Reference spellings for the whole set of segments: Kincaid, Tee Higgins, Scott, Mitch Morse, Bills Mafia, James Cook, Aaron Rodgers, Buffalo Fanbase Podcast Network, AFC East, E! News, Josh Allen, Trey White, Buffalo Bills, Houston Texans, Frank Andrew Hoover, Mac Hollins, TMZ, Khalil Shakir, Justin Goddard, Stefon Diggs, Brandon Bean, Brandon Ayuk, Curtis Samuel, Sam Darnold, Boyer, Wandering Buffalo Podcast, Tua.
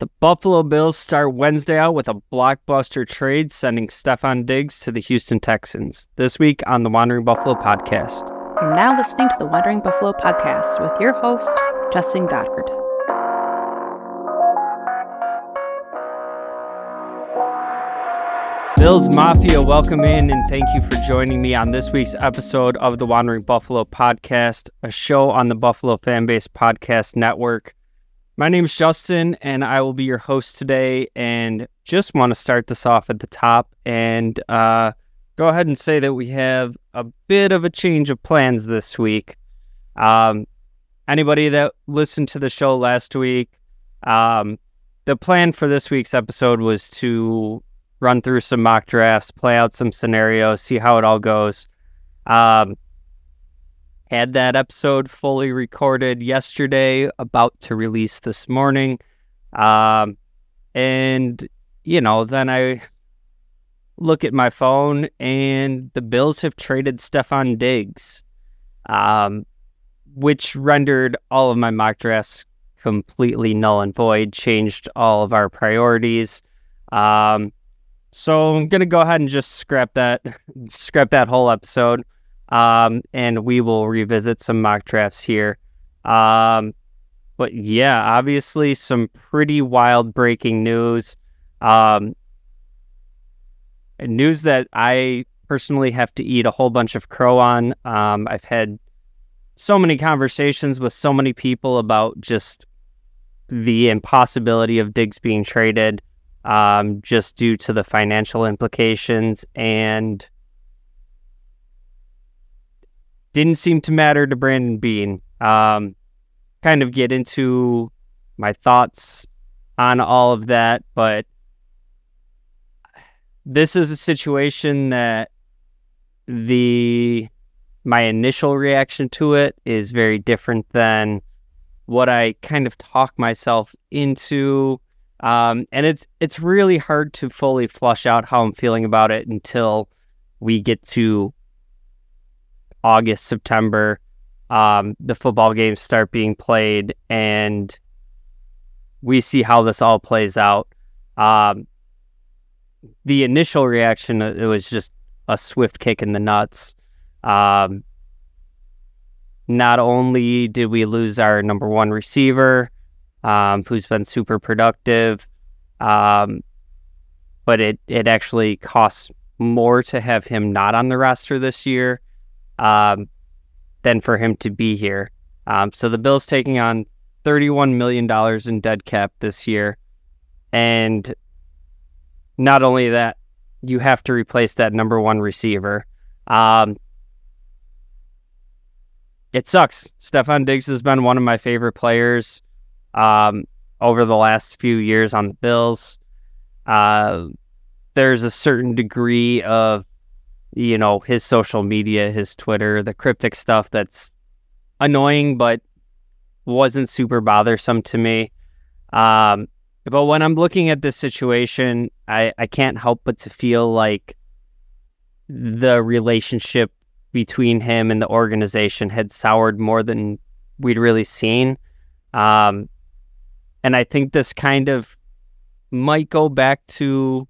The Buffalo Bills start Wednesday out with a blockbuster trade, sending Stefon Diggs to the Houston Texans. This week on the Wandering Buffalo Podcast. You're now listening to the Wandering Buffalo Podcast with your host, Justin Goddard. Bills Mafia, welcome in and thank you for joining me on this week's episode of the Wandering Buffalo Podcast, a show on the Buffalo Fanbase Podcast Network. My name's Justin, and I will be your host today, and just want to start this off at the top and go ahead and say that we have a bit of a change of plans this week. Anybody that listened to the show last week, the plan for this week's episode was to run through some mock drafts, play out some scenarios, see how it all goes. Had that episode fully recorded yesterday, about to release this morning. And, you know, then I look at my phone and the Bills have traded Stefon Diggs, which rendered all of my mock drafts completely null and void, changed all of our priorities. So I'm going to go ahead and just scrap that whole episode. And we will revisit some mock drafts here. But yeah, obviously some pretty wild breaking news. News that I personally have to eat a whole bunch of crow on. I've had so many conversations with so many people about just the impossibility of Diggs being traded, just due to the financial implications, and didn't seem to matter to Brandon Bean. Kind of get into my thoughts on all of that, but this is a situation that my initial reaction to it is very different than what I kind of talk myself into. And it's really hard to fully flush out how I'm feeling about it until we get to August, September, the football games start being played, and we see how this all plays out. The initial reaction, it was just a swift kick in the nuts. Not only did we lose our number one receiver, who's been super productive, but it actually costs more to have him not on the roster this year than for him to be here. So the Bills taking on $31 million in dead cap this year. And not only that, you have to replace that number one receiver. It sucks. Stefon Diggs has been one of my favorite players over the last few years on the Bills. There's a certain degree of, you know, his social media, his Twitter, the cryptic stuff that's annoying, but wasn't super bothersome to me. But when I'm looking at this situation, I can't help but to feel like the relationship between him and the organization had soured more than we'd really seen. And I think this kind of might go back to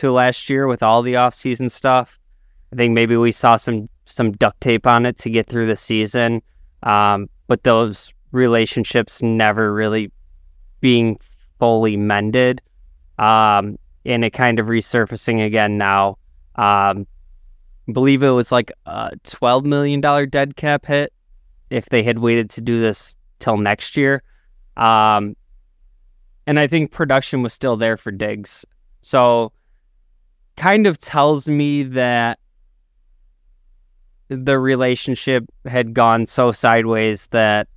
last year with all the off-season stuff. I think maybe we saw some duct tape on it to get through the season, but those relationships never really being fully mended, and it kind of resurfacing again now. I believe it was like a $12 million dead cap hit if they had waited to do this till next year. And I think production was still there for Diggs. So kind of tells me that the relationship had gone so sideways that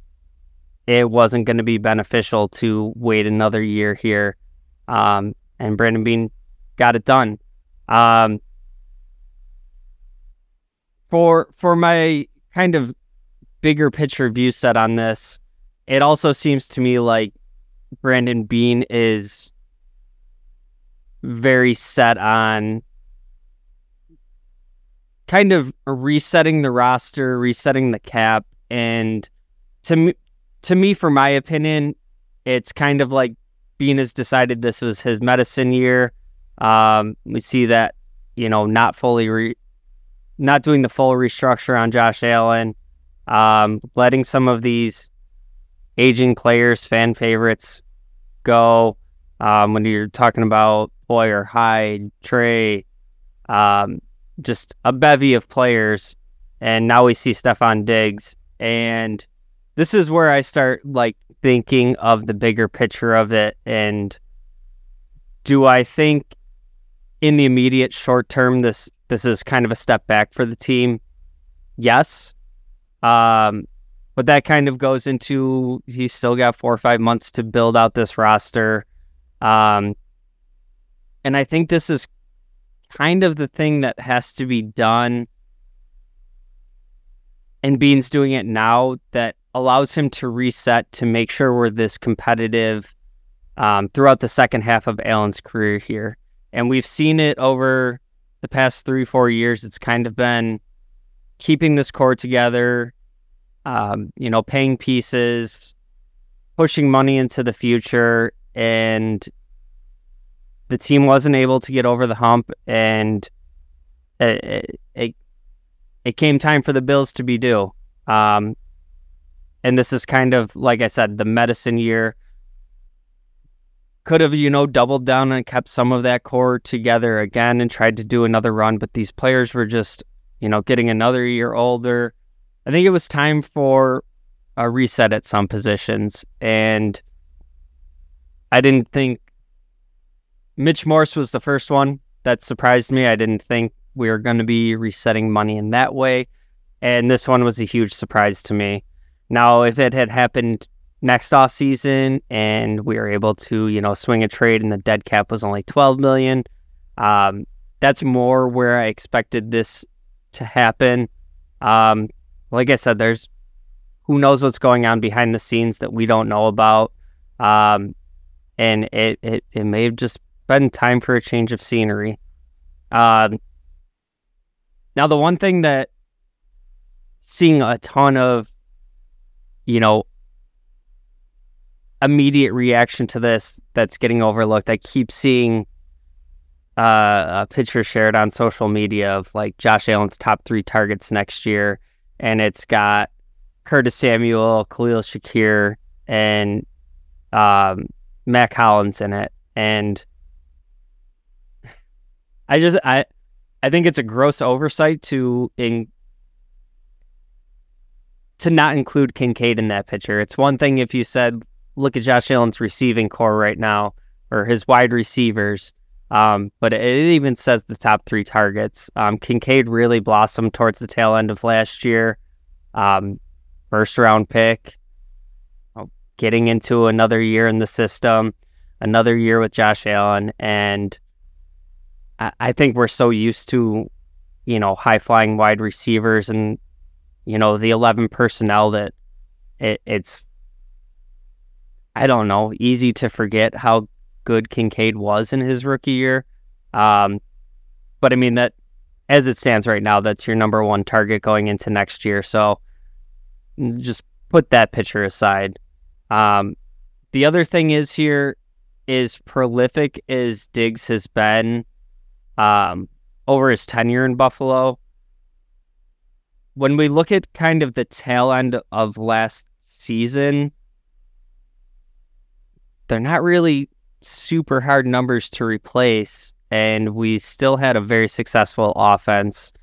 it wasn't going to be beneficial to wait another year here. And Brandon Bean got it done. For my kind of bigger picture view set on this, it also seems to me like Brandon Bean is very set on kind of resetting the roster, resetting the cap. And to me, for my opinion, it's kind of like Bean has decided this was his medicine year. We see that, you know, not doing the full restructure on Josh Allen, letting some of these aging players, fan favorites, go. When you're talking about Boyer, Hyde, Trey, just a bevy of players. And now we see Stefon Diggs. And this is where I start like thinking of the bigger picture of it. And do I think in the immediate short term, this is kind of a step back for the team? Yes. But that kind of goes into, he's still got 4 or 5 months to build out this roster. And I think this is kind of the thing that has to be done, and Bean's doing it now, that allows him to reset to make sure we're this competitive throughout the second half of Allen's career here. And we've seen it over the past 3-4 years. It's kind of been keeping this core together, you know, paying pieces, pushing money into the future, and the team wasn't able to get over the hump, and it came time for the bills to be due. And this is kind of, like I said, the medicine year. Could have, you know, doubled down and kept some of that core together again and tried to do another run, but these players were just, you know, getting another year older. I think it was time for a reset at some positions, and I didn't think Mitch Morse was the first one that surprised me. I didn't think we were going to be resetting money in that way, and this one was a huge surprise to me. Now, if it had happened next offseason and we were able to, you know, swing a trade and the dead cap was only $12 million, that's more where I expected this to happen. Like I said, there's who knows what's going on behind the scenes that we don't know about, and it may have just been time for a change of scenery. Now, the one thing that seeing a ton of, you know, immediate reaction to this that's getting overlooked, I keep seeing a picture shared on social media of like Josh Allen's top 3 targets next year, and it's got Curtis Samuel, Khalil Shakir, and Mac Hollins in it. And I think it's a gross oversight to not include Kincaid in that picture. It's one thing if you said, look at Josh Allen's receiving core right now, or his wide receivers, but it even says the top 3 targets. Kincaid really blossomed towards the tail end of last year. First-round pick, getting into another year in the system, another year with Josh Allen, and I think we're so used to, you know, high-flying wide receivers and, you know, the 11 personnel that it's, I don't know, easy to forget how good Kincaid was in his rookie year. But I mean, that as it stands right now, that's your number 1 target going into next year. So just put that picture aside. The other thing is here, is prolific as Diggs has been over his tenure in Buffalo. When we look at kind of the tail end of last season, they're not really super hard numbers to replace, and we still had a very successful offense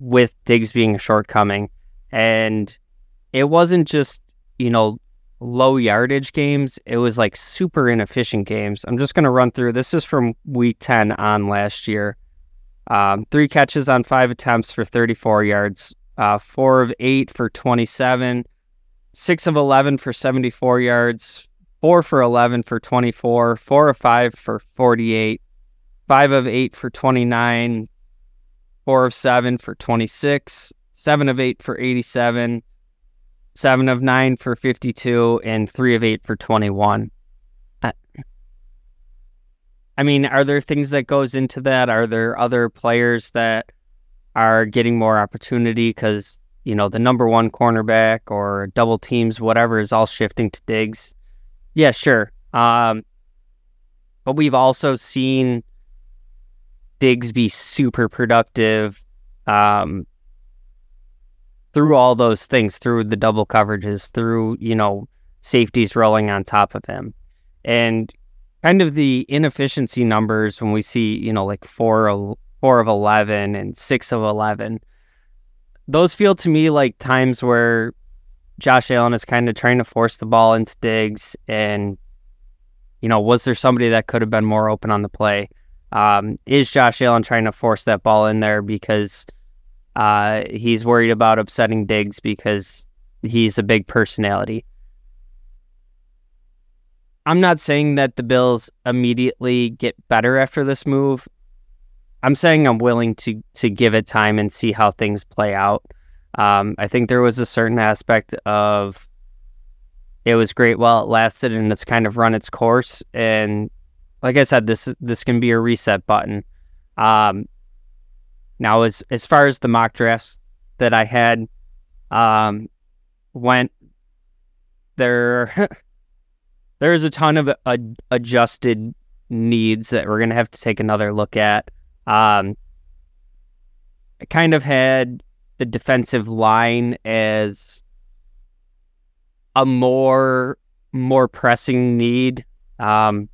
with Diggs being a shortcoming. And it wasn't just, you know, low yardage games. It was like super inefficient games. I'm just going to run through. This is from week 10 on last year. 3 catches on 5 attempts for 34 yards, 4 of 8 for 27, 6 of 11 for 74 yards, 4 for 11 for 24, 4 of 5 for 48, 5 of 8 for 29, 4 of 7 for 26, 7 of 8 for 87, 7 of 9 for 52, and 3 of 8 for 21. I mean, are there things that goes into that? Are there other players that are getting more opportunity because, you know, the number 1 cornerback or double teams, whatever, is all shifting to Diggs? Yeah, sure. But we've also seen Diggs be super productive through all those things, through the double coverages, through, you know, safeties rolling on top of him. And kind of the inefficiency numbers when we see, you know, like 4 of 11 and 6 of 11, those feel to me like times where Josh Allen is kind of trying to force the ball into Diggs and, you know, was there somebody that could have been more open on the play? Is Josh Allen trying to force that ball in there because he's worried about upsetting Diggs because he's a big personality? I'm not saying that the Bills immediately get better after this move. I'm saying I'm willing to give it time and see how things play out. I think there was a certain aspect of it was great while it lasted, and it's kind of run its course. And like I said, this can be a reset button. Now, as far as the mock drafts that I had went, there is a ton of adjusted needs that we're going to have to take another look at. I kind of had the defensive line as a more pressing need. I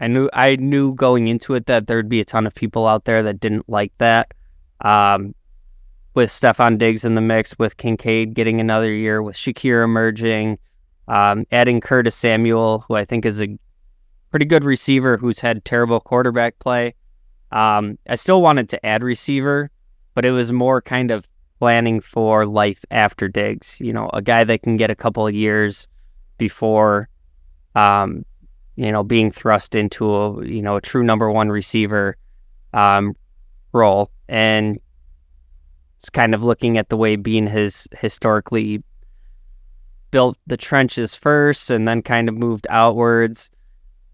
knew going into it that there'd be a ton of people out there that didn't like that. With Stefon Diggs in the mix, with Kincaid getting another year, with Shakir emerging, adding Curtis Samuel, who I think is a pretty good receiver who's had terrible quarterback play. I still wanted to add receiver, but it was more kind of planning for life after Diggs. You know, a guy that can get a couple of years before, you know, being thrust into a, you know, a true number 1 receiver role. And it's kind of looking at the way Bean has historically built the trenches first and then kind of moved outwards,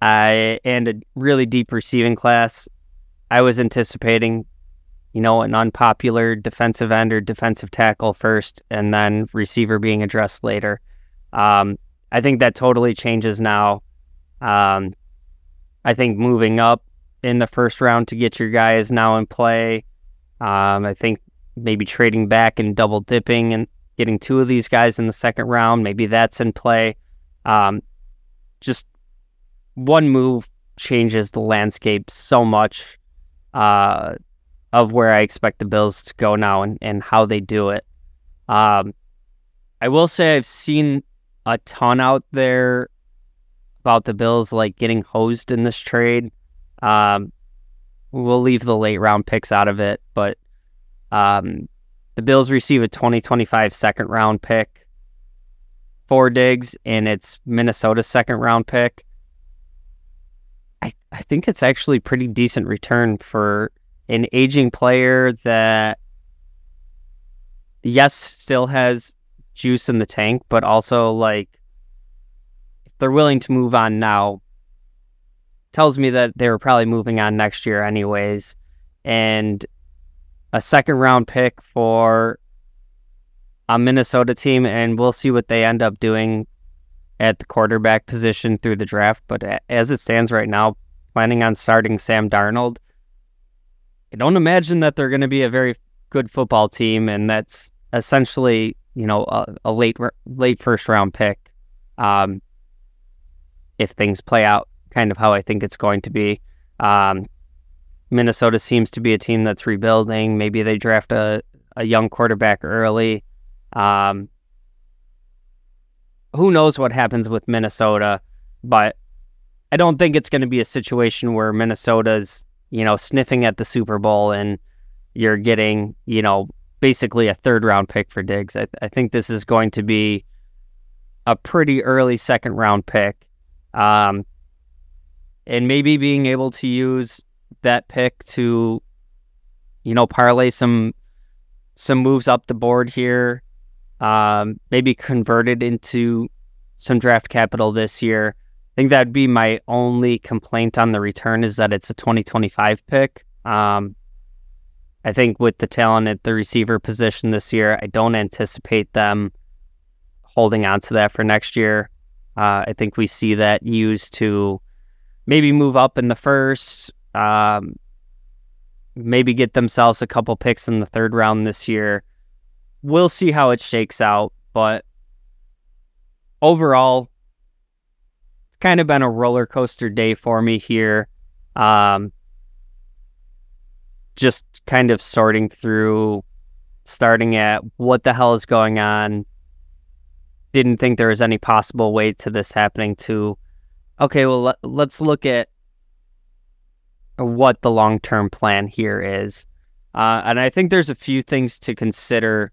and a really deep receiving class. I was anticipating, you know, an unpopular defensive end or defensive tackle first and then receiver being addressed later. I think that totally changes now. I think moving up in the first round to get your guy is now in play. I think maybe trading back and double dipping and getting 2 of these guys in the second round, maybe that's in play. Just one move changes the landscape so much of where I expect the Bills to go now and how they do it. I will say I've seen a ton out there about the Bills like getting hosed in this trade. We'll leave the late round picks out of it, but the Bills receive a 2025 second round pick for Diggs, and it's Minnesota's second round pick. I think it's actually pretty decent return for an aging player that, yes, still has juice in the tank, but also, like, if they're willing to move on now, tells me that they were probably moving on next year anyways. And a second round pick for a Minnesota team, and we'll see what they end up doing at the quarterback position through the draft. But as it stands right now, planning on starting Sam Darnold, I don't imagine that they're going to be a very good football team, and that's essentially, you know, a late first round pick, if things play out kind of how I think it's going to be. Minnesota seems to be a team that's rebuilding. Maybe they draft a young quarterback early. Who knows what happens with Minnesota, but I don't think it's going to be a situation where Minnesota's, you know, sniffing at the Super Bowl and you're getting, you know, basically a third round pick for Diggs. I think this is going to be a pretty early second round pick. And maybe being able to use that pick to, you know, parlay some moves up the board here. Maybe converted into some draft capital this year. I think that'd be my only complaint on the return, is that it's a 2025 pick. I think with the talent at the receiver position this year, I don't anticipate them holding on to that for next year. I think we see that used to maybe move up in the first, maybe get themselves a couple picks in the third round this year. We'll see how it shakes out, but overall, it's kind of been a roller coaster day for me here. Just kind of sorting through, starting at what the hell is going on. Didn't think there was any possible way to this happening to, okay, well, let's look at what the long-term plan here is. And I think there's a few things to consider.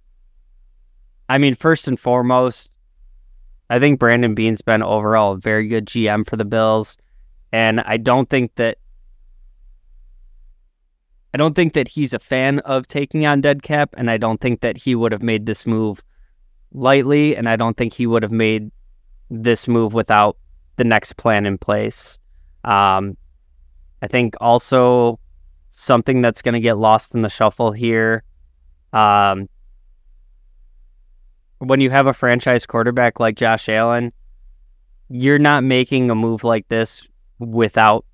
I mean, first and foremost, I think Brandon Bean's been overall a very good GM for the Bills. And I don't think that he's a fan of taking on dead cap, and I don't think that he would have made this move lightly, and I don't think he would have made this move without the next plan in place. I think also something that's going to get lost in the shuffle here, when you have a franchise quarterback like Josh Allen, you're not making a move like this without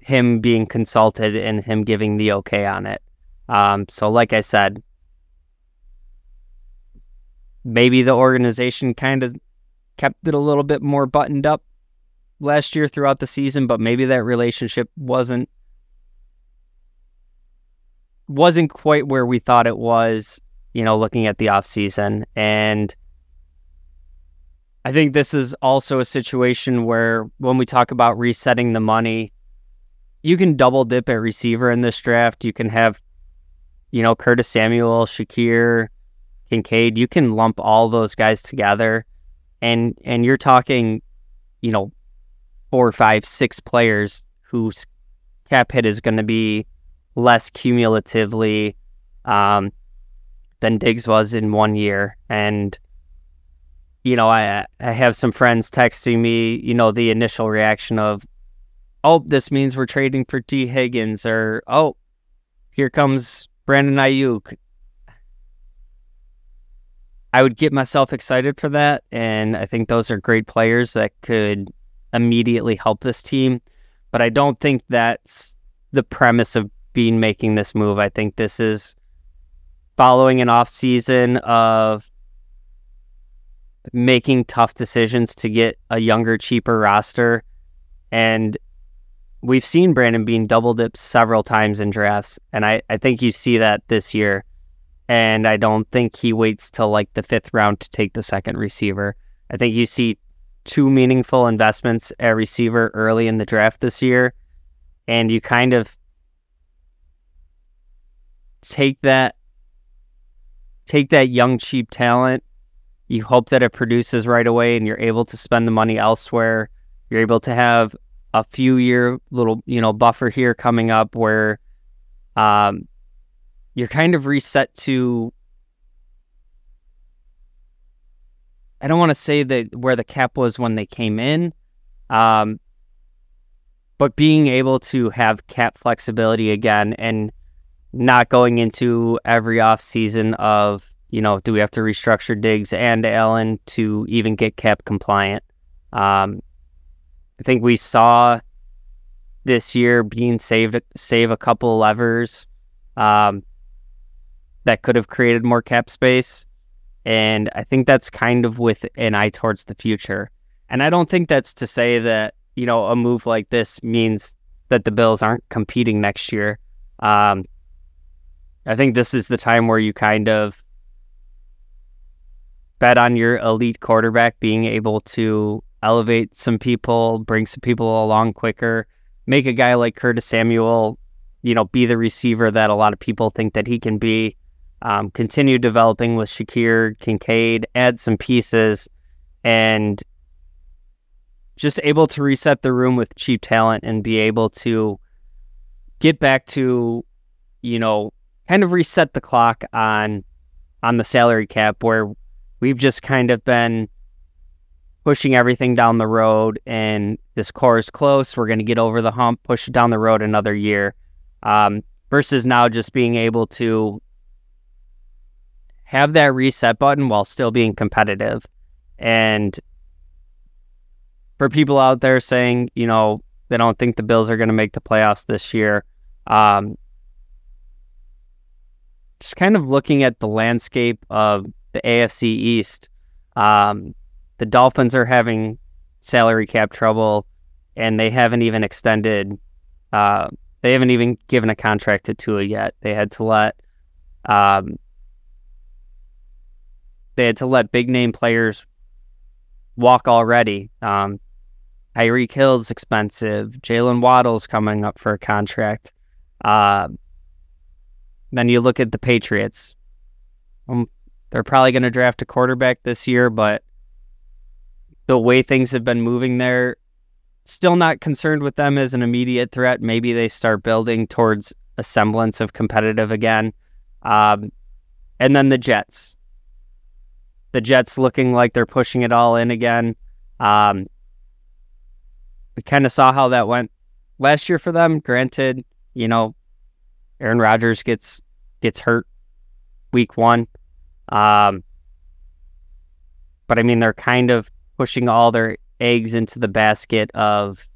him being consulted and him giving the okay on it. So like I said, maybe the organization kind of kept it a little bit more buttoned up last year throughout the season, but maybe that relationship wasn't quite where we thought it was, you know, looking at the offseason. And I think this is also a situation where when we talk about resetting the money, you can double dip at receiver in this draft. You can have, you know, Curtis Samuel, Shakir, Kincaid. You can lump all those guys together, and you're talking, you know, 4, 5, 6 players whose cap hit is going to be less cumulatively than Diggs was in one year. And, you know, I have some friends texting me, you know, the initial reaction of, oh, this means we're trading for Tee Higgins, or, oh, here comes Brandon Ayuk. I would get myself excited for that, and I think those are great players that could immediately help this team. But I don't think that's the premise of Bean making this move. I think this is following an offseason of making tough decisions to get a younger, cheaper roster. And we've seen Brandon Bean double dip several times in drafts, and I think you see that this year. And I don't think he waits till like the 5th round to take the second receiver. I think you see 2 meaningful investments at receiver early in the draft this year, and you kind of take that young, cheap talent. You hope that it produces right away, and you're able to spend the money elsewhere. You're able to have a few year little, you know, buffer here coming up where you're kind of reset to, I don't want to say that where the cap was when they came in, but being able to have cap flexibility again and not going into every offseason of, you know, do we have to restructure Diggs and Allen to even get cap compliant? I think we saw this year Bean save a couple levers that could have created more cap space. And I think that's kind of with an eye towards the future. And I don't think that's to say that, you know, a move like this means that the Bills aren't competing next year. I think this is the time where you kind of bet on your elite quarterback being able to elevate some people, bring some people along quicker, make a guy like Curtis Samuel, you know, be the receiver that a lot of people think that he can be. Continue developing with Shakir, Kincaid, add some pieces, and just able to reset the room with cheap talent and be able to get back to, you know, kind of reset the clock on the salary cap, where we've just kind of been pushing everything down the road, and this core is close, we're going to get over the hump, push it down the road another year, versus now just being able to have that reset button while still being competitive. And for people out there saying, you know, they don't think the Bills are going to make the playoffs this year, just kind of looking at the landscape of the AFC East, the Dolphins are having salary cap trouble, and they haven't even extended. They haven't even given a contract to Tua yet. They had to let big name players walk already. Tyreek Hill's expensive. Jalen Waddle's coming up for a contract. Then you look at the Patriots. They're probably going to draft a quarterback this year, but the way things have been moving there, still not concerned with them as an immediate threat. Maybe they start building towards a semblance of competitive again. And then the Jets. The Jets looking like they're pushing it all in again. We kind of saw how that went last year for them. Granted, you know, Aaron Rodgers gets hurt week one. But I mean, they're kind of pushing all their eggs into the basket of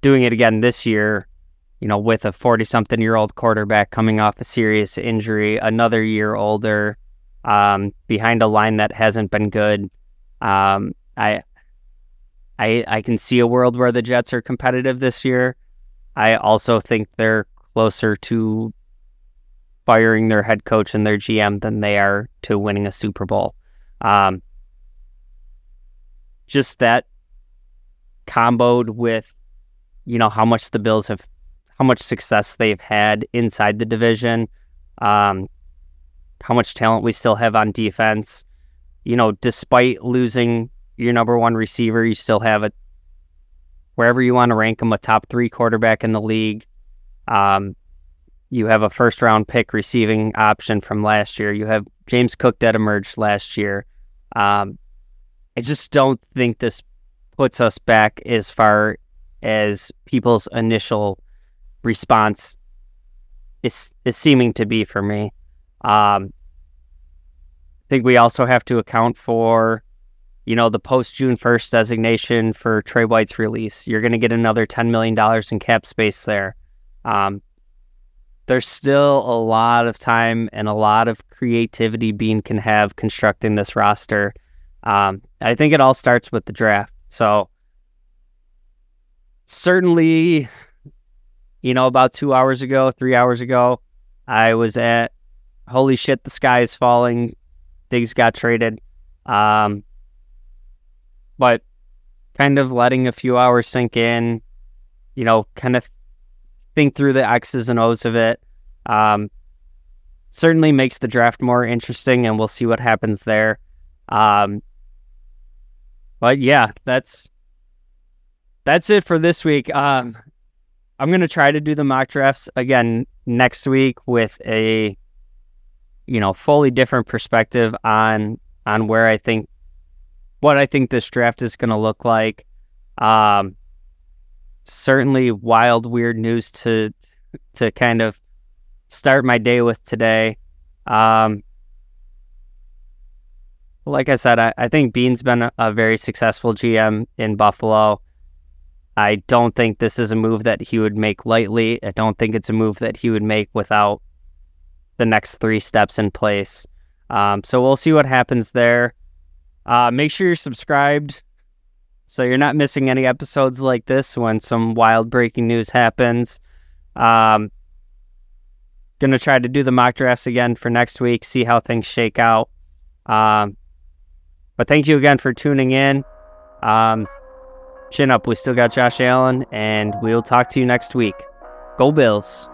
doing it again this year, you know, with a 40-something-year-old quarterback coming off a serious injury, another year older, behind a line that hasn't been good. I can see a world where the Jets are competitive this year. I also think they're closer to firing their head coach and their GM than they are to winning a Super Bowl. Just that comboed with, you know, how much the Bills have, how much success they've had inside the division, how much talent we still have on defense. You know, despite losing your number one receiver, you still have a, wherever you want to rank them, a top three quarterback in the league. You have a first-round pick receiving option from last year. You have James Cook that emerged last year. I just don't think this puts us back as far as people's initial response is seeming to be for me. I think we also have to account for, you know, the post-June 1st designation for Trey White's release. You're going to get another $10 million in cap space there. There's still a lot of time and a lot of creativity Bean can have constructing this roster. I think it all starts with the draft. So certainly, you know, about 3 hours ago, I was at, holy shit, the sky is falling. Diggs got traded. But kind of letting a few hours sink in, you know, kind of think through the X's and O's of it. Certainly makes the draft more interesting, and we'll see what happens there. But yeah, that's it for this week. I'm going to try to do the mock drafts again next week with a, you know, fully different perspective on where I think, what I think this draft is going to look like. Certainly wild, weird news to kind of start my day with today. Like I said, I think Bean's been a very successful GM in Buffalo. I don't think this is a move that he would make lightly. I don't think it's a move that he would make without the next three steps in place. So we'll see what happens there. Make sure you're subscribed so you're not missing any episodes like this when some wild breaking news happens. Going to try to do the mock drafts again for next week, see how things shake out. But thank you again for tuning in. Chin up. We still got Josh Allen, and we'll talk to you next week. Go Bills.